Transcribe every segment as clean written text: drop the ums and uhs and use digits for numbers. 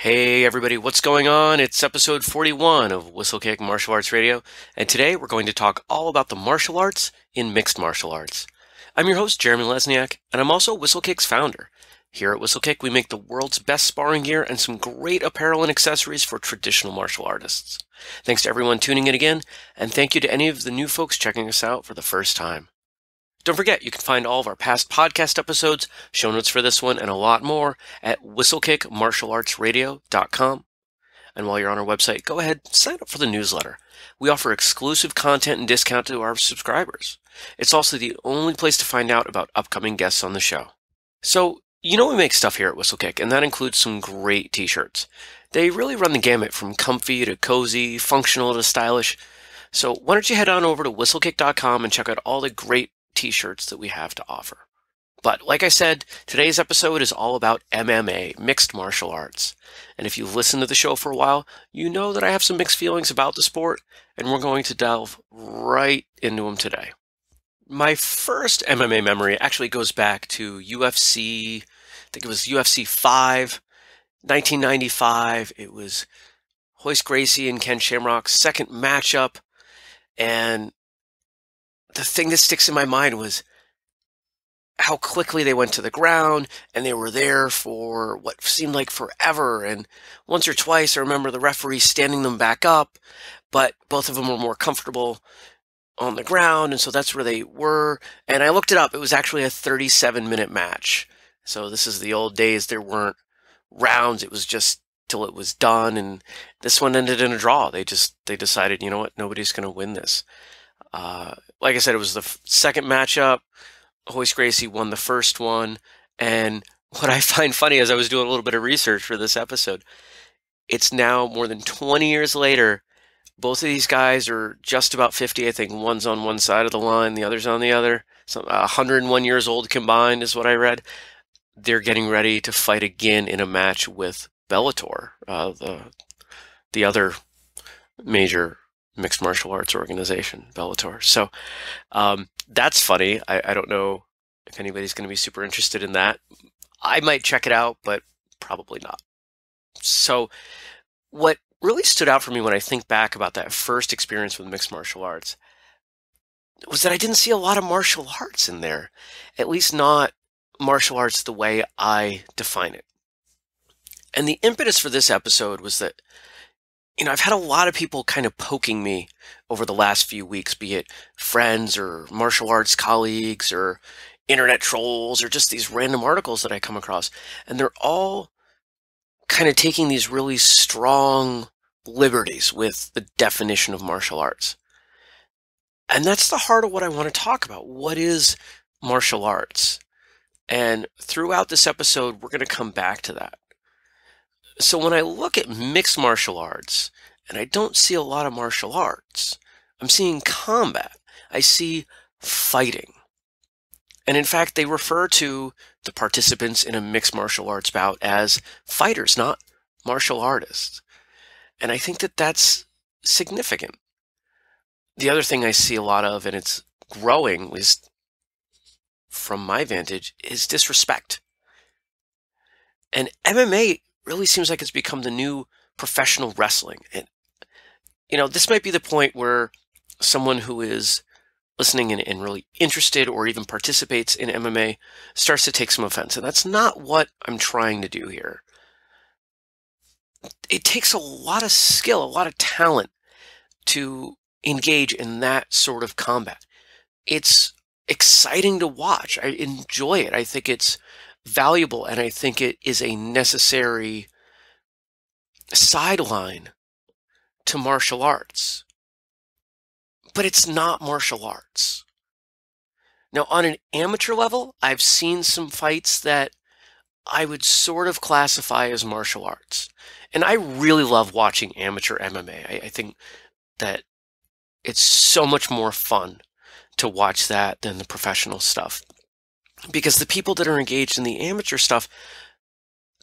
Hey everybody, what's going on? It's episode 41 of Whistlekick Martial Arts Radio, and today we're going to talk all about the martial arts in mixed martial arts. I'm your host, Jeremy Lesniak, and I'm also Whistlekick's founder. Here at Whistlekick, we make the world's best sparring gear and some great apparel and accessories for traditional martial artists. Thanks to everyone tuning in again, and thank you to any of the new folks checking us out for the first time. Don't forget, you can find all of our past podcast episodes, show notes for this one, and a lot more at whistlekickmartialartsradio.com. And while you're on our website, go ahead and sign up for the newsletter. We offer exclusive content and discount to our subscribers. It's also the only place to find out about upcoming guests on the show. So, you know we make stuff here at Whistlekick, and that includes some great t-shirts. They really run the gamut from comfy to cozy, functional to stylish. So why don't you head on over to whistlekick.com and check out all the great t-shirts that we have to offer. But like I said, today's episode is all about MMA, mixed martial arts. And if you've listened to the show for a while, you know that I have some mixed feelings about the sport, and we're going to delve right into them today. My first MMA memory actually goes back to UFC, I think it was UFC 5, 1995. It was Hoyce Gracie and Ken Shamrock's second matchup, and the thing that sticks in my mind was how quickly they went to the ground, and they were there for what seemed like forever. And once or twice, I remember the referee standing them back up, but both of them were more comfortable on the ground, and so that's where they were. And I looked it up. It was actually a 37-minute match. So this is the old days. There weren't rounds. It was just till it was done, and this one ended in a draw. They decided, you know what, nobody's going to win this. Like I said, it was the second matchup. Hoyce Gracie won the first one. And what I find funny is I was doing a little bit of research for this episode. It's now more than 20 years later. Both of these guys are just about 50. I think one's on one side of the line, the other's on the other. So 101 years old combined is what I read. They're getting ready to fight again in a match with Bellator, the other major mixed martial arts organization, Bellator. So that's funny. I don't know if anybody's going to be super interested in that. I might check it out, but probably not. So what really stood out for me when I think back about that first experience with mixed martial arts was that I didn't see a lot of martial arts in there, at least not martial arts the way I define it. And the impetus for this episode was that, you know, I've had a lot of people kind of poking me over the last few weeks, be it friends or martial arts colleagues or internet trolls or just these random articles that I come across. And they're all kind of taking these really strong liberties with the definition of martial arts. And that's the heart of what I want to talk about. What is martial arts? And throughout this episode, we're going to come back to that. So when I look at mixed martial arts, and I don't see a lot of martial arts, I'm seeing combat. I see fighting. And in fact, they refer to the participants in a mixed martial arts bout as fighters, not martial artists. And I think that that's significant. The other thing I see a lot of, and it's growing, is, from my vantage, is disrespect. And MMA really seems like it's become the new professional wrestling. And, you know, this might be the point where someone who is listening and really interested or even participates in MMA starts to take some offense. And that's not what I'm trying to do here. It takes a lot of skill, a lot of talent to engage in that sort of combat. It's exciting to watch. I enjoy it. I think it's valuable, and I think it is a necessary sideline to martial arts. But it's not martial arts. Now, on an amateur level, I've seen some fights that I would sort of classify as martial arts. And I really love watching amateur MMA. I think that it's so much more fun to watch that than the professional stuff. Because the people that are engaged in the amateur stuff,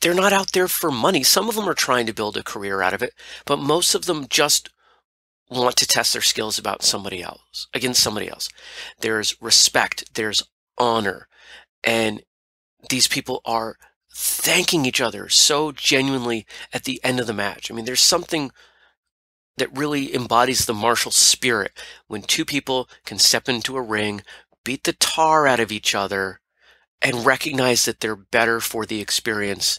they're not out there for money. Some of them are trying to build a career out of it, but most of them just want to test their skills about somebody else, against somebody else. There's respect, there's honor, and these people are thanking each other so genuinely at the end of the match. I mean, there's something that really embodies the martial spirit when two people can step into a ring, beat the tar out of each other, and recognize that they're better for the experience,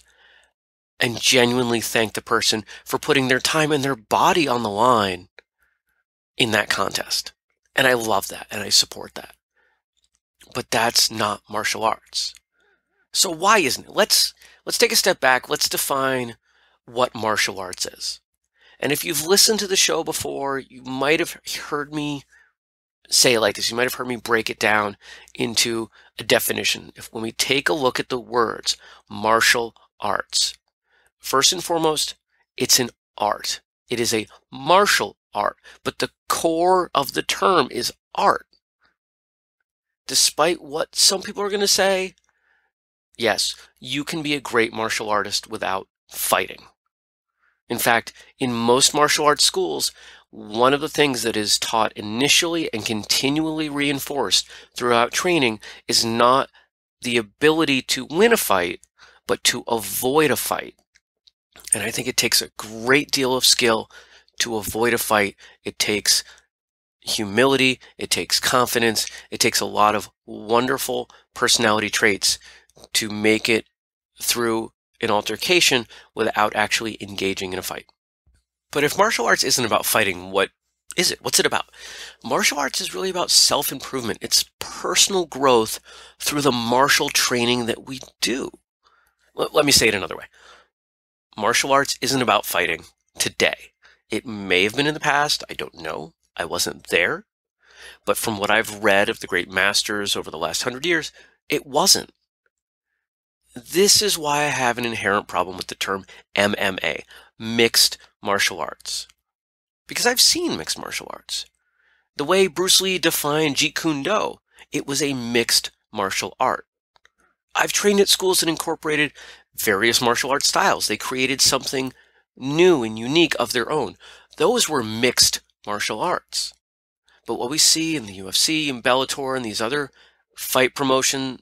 and genuinely thank the person for putting their time and their body on the line in that contest. And I love that, and I support that. But that's not martial arts. So why isn't it? Let's take a step back. Let's define what martial arts is. And if you've listened to the show before, you might have heard me say it like this. You might have heard me break it down into a definition. When we take a look at the words martial arts, first and foremost, it's an art. It is a martial art, but the core of the term is art. Despite what some people are going to say, yes, you can be a great martial artist without fighting. In fact, in most martial arts schools, one of the things that is taught initially and continually reinforced throughout training is not the ability to win a fight, but to avoid a fight. And I think it takes a great deal of skill to avoid a fight. It takes humility, it takes confidence, it takes a lot of wonderful personality traits to make it through an altercation without actually engaging in a fight. But if martial arts isn't about fighting, what is it? What's it about? Martial arts is really about self-improvement. It's personal growth through the martial training that we do. Let me say it another way. Martial arts isn't about fighting today. It may have been in the past. I don't know. I wasn't there. But from what I've read of the great masters over the last 100 years, it wasn't. This is why I have an inherent problem with the term MMA, mixed martial arts. Because I've seen mixed martial arts. The way Bruce Lee defined Jeet Kune Do, it was a mixed martial art. I've trained at schools that incorporated various martial arts styles. They created something new and unique of their own. Those were mixed martial arts. But what we see in the UFC and Bellator and these other fight promotion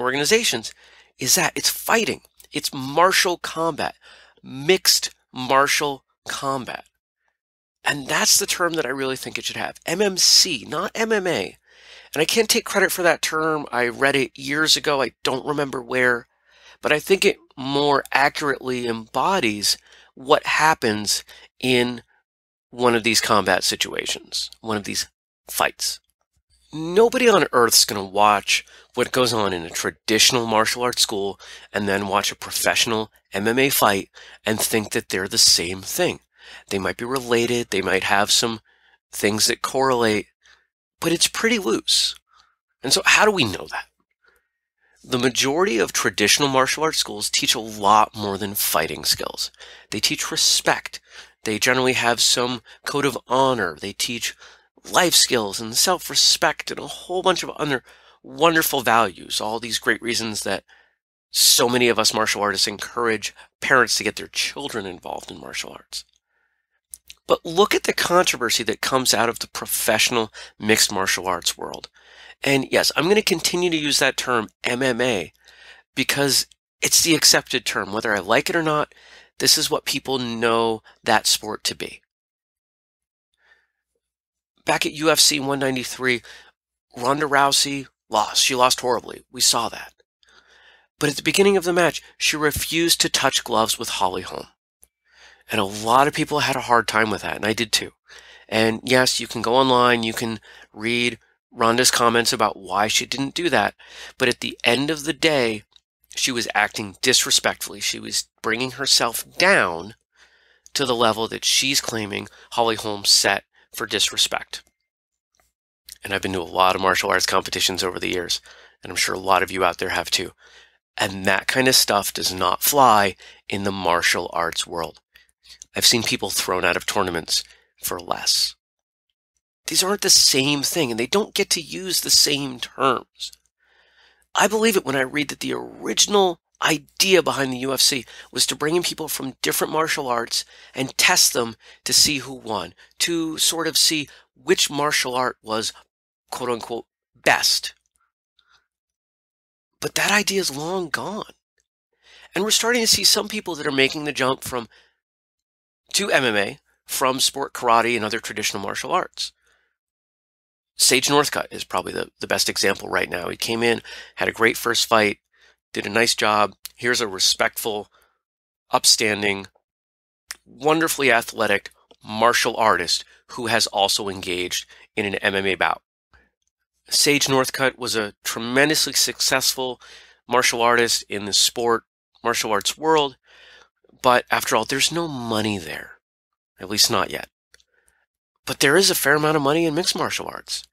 organizations is that it's fighting. It's martial combat, mixed martial combat. And that's the term that I really think it should have. MMC, not MMA. And I can't take credit for that term. I read it years ago. I don't remember where. But I think it more accurately embodies what happens in one of these combat situations, one of these fights. Nobody on earth's going to watch what goes on in a traditional martial arts school and then watch a professional MMA fight and think that they're the same thing. They might be related, they might have some things that correlate, but it's pretty loose. And so how do we know that? The majority of traditional martial arts schools teach a lot more than fighting skills. They teach respect. They generally have some code of honor. They teach life skills and self-respect and a whole bunch of other wonderful values, all these great reasons that so many of us martial artists encourage parents to get their children involved in martial arts. But look at the controversy that comes out of the professional mixed martial arts world. And yes, I'm going to continue to use that term MMA because it's the accepted term. Whether I like it or not, this is what people know that sport to be. Back at UFC 193, Ronda Rousey lost. She lost horribly. We saw that. But at the beginning of the match, she refused to touch gloves with Holly Holm. And a lot of people had a hard time with that, and I did too. And yes, you can go online, you can read Ronda's comments about why she didn't do that, but at the end of the day, she was acting disrespectfully. She was bringing herself down to the level that she's claiming Holly Holm set for disrespect. And I've been to a lot of martial arts competitions over the years, and I'm sure a lot of you out there have too. And that kind of stuff does not fly in the martial arts world. I've seen people thrown out of tournaments for less. These aren't the same thing, and they don't get to use the same terms. I believe it when I read that the original idea behind the UFC was to bring in people from different martial arts and test them to see who won, to sort of see which martial art was, quote-unquote, best. But that idea is long gone. And we're starting to see some people that are making the jump to MMA from sport karate and other traditional martial arts. Sage Northcutt is probably the best example right now. He came in, had a great first fight, did a nice job. Here's a respectful, upstanding, wonderfully athletic martial artist who has also engaged in an MMA bout. Sage Northcutt was a tremendously successful martial artist in the sport, martial arts world, but after all, there's no money there, at least not yet. But there is a fair amount of money in mixed martial arts,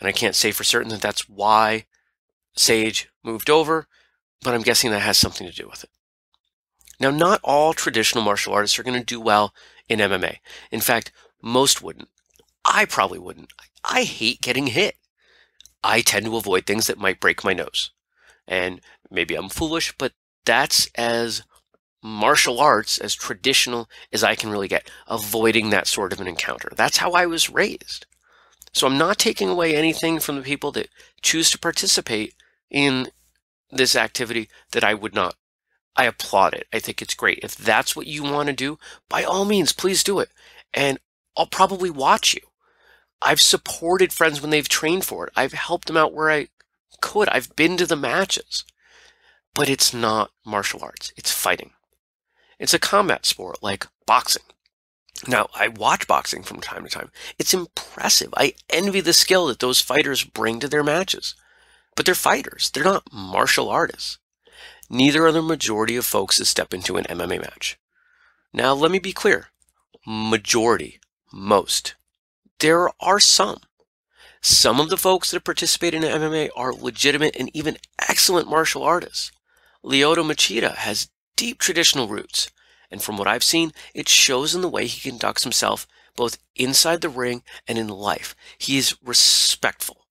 and I can't say for certain that that's why Sage moved over, but I'm guessing that has something to do with it. Now, not all traditional martial artists are going to do well in MMA. In fact, most wouldn't. I probably wouldn't. I hate getting hit. I tend to avoid things that might break my nose. And maybe I'm foolish, but that's as martial arts, as traditional as I can really get, avoiding that sort of an encounter. That's how I was raised. So I'm not taking away anything from the people that choose to participate in this activity that I would not. I applaud it. I think it's great. If that's what you want to do, by all means, please do it. And I'll probably watch you. I've supported friends when they've trained for it. I've helped them out where I could. I've been to the matches. But it's not martial arts. It's fighting. It's a combat sport like boxing. Now, I watch boxing from time to time. It's impressive. I envy the skill that those fighters bring to their matches. But they're fighters. They're not martial artists. Neither are the majority of folks that step into an MMA match. Now, let me be clear. Majority. Most. There are some. Some of the folks that participate in MMA are legitimate and even excellent martial artists. Lyoto Machida has deep traditional roots, and from what I've seen, it shows in the way he conducts himself both inside the ring and in life. He is respectful.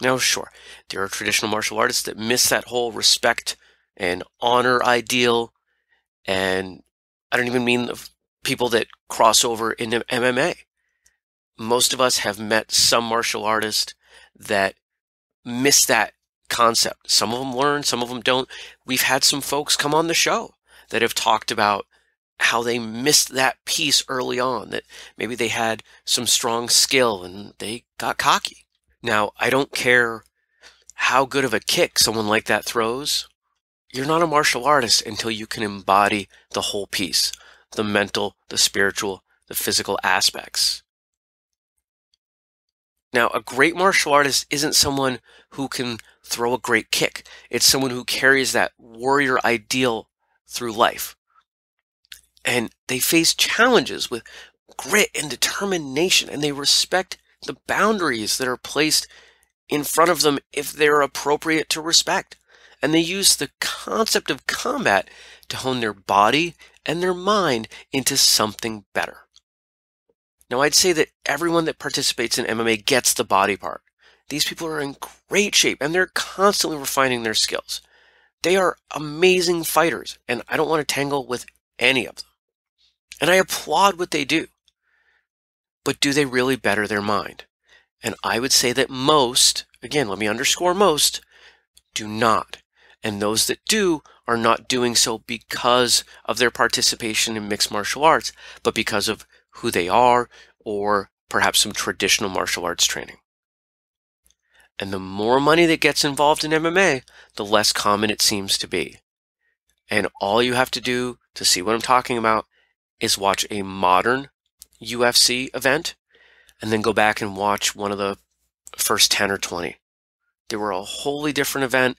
Now, sure, there are traditional martial artists that miss that whole respect and honor ideal, and I don't even mean the people that cross over into MMA. Most of us have met some martial artist that miss that concept. Some of them learn, some of them don't. We've had some folks come on the show that have talked about how they missed that piece early on, that maybe they had some strong skill and they got cocky. Now, I don't care how good of a kick someone like that throws. You're not a martial artist until you can embody the whole piece, the mental, the spiritual, the physical aspects. Now, a great martial artist isn't someone who can throw a great kick. It's someone who carries that warrior ideal through life. And they face challenges with grit and determination, and they respect the boundaries that are placed in front of them if they're appropriate to respect. And they use the concept of combat to hone their body and their mind into something better. Now, I'd say that everyone that participates in MMA gets the body part. These people are in great shape, and they're constantly refining their skills. They are amazing fighters, and I don't want to tangle with any of them. And I applaud what they do. But do they really better their mind? And I would say that most, again, let me underscore most, do not. And those that do are not doing so because of their participation in mixed martial arts, but because of who they are, or perhaps some traditional martial arts training. And the more money that gets involved in MMA, the less common it seems to be. And all you have to do to see what I'm talking about is watch a modern UFC event, and then go back and watch one of the first 10 or 20. They were a wholly different event.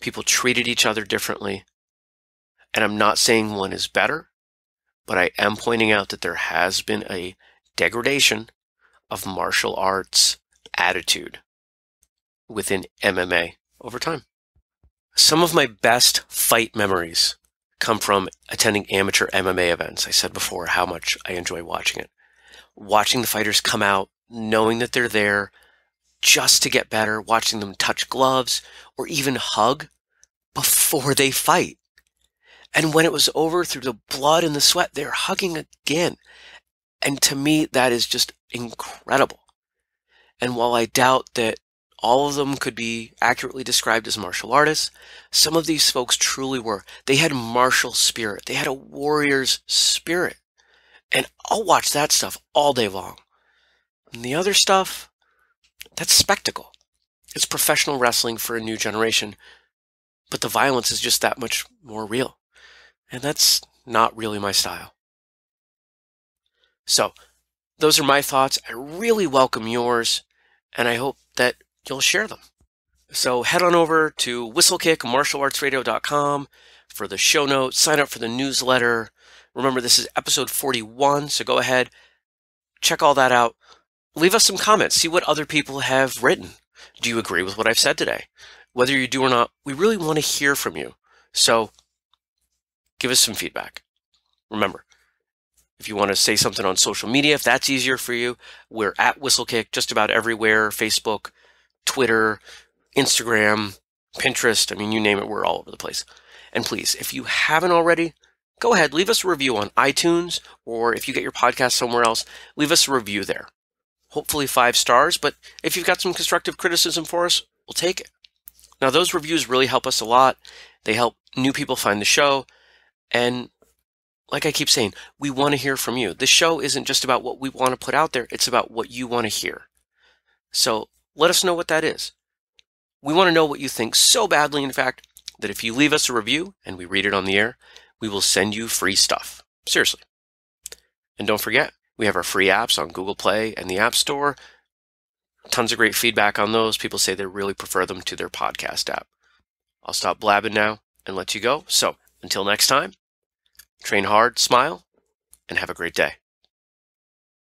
People treated each other differently. And I'm not saying one is better, but I am pointing out that there has been a degradation of martial arts attitude within MMA over time. Some of my best fight memories come from attending amateur MMA events. I said before how much I enjoy watching it. Watching the fighters come out, knowing that they're there just to get better, watching them touch gloves or even hug before they fight. And when it was over, through the blood and the sweat, they're hugging again. And to me, that is just incredible. And while I doubt that All of them could be accurately described as martial artists. Some of these folks truly were. They had martial spirit. They had a warrior's spirit. And I'll watch that stuff all day long. And the other stuff, that's spectacle. It's professional wrestling for a new generation, but the violence is just that much more real. And that's not really my style. So, those are my thoughts. I really welcome yours, and I hope that you'll share them. So head on over to whistlekickmartialartsradio.com for the show notes, sign up for the newsletter. Remember, this is episode 41, so go ahead, check all that out. Leave us some comments, see what other people have written. Do you agree with what I've said today? Whether you do or not, we really want to hear from you. So give us some feedback. Remember, if you want to say something on social media, if that's easier for you, we're at Whistlekick just about everywhere, Facebook, Twitter, Instagram, Pinterest, I mean, you name it, we're all over the place. And please, if you haven't already, go ahead, leave us a review on iTunes, or if you get your podcast somewhere else, leave us a review there. Hopefully 5 stars, but if you've got some constructive criticism for us, we'll take it. Now, those reviews really help us a lot. They help new people find the show. And like I keep saying, we want to hear from you. This show isn't just about what we want to put out there. It's about what you want to hear. So let us know what that is. We want to know what you think so badly, in fact, that if you leave us a review and we read it on the air, we will send you free stuff. Seriously. And don't forget, we have our free apps on Google Play and the App Store. Tons of great feedback on those. People say they really prefer them to their podcast app. I'll stop blabbing now and let you go. So until next time, train hard, smile, and have a great day.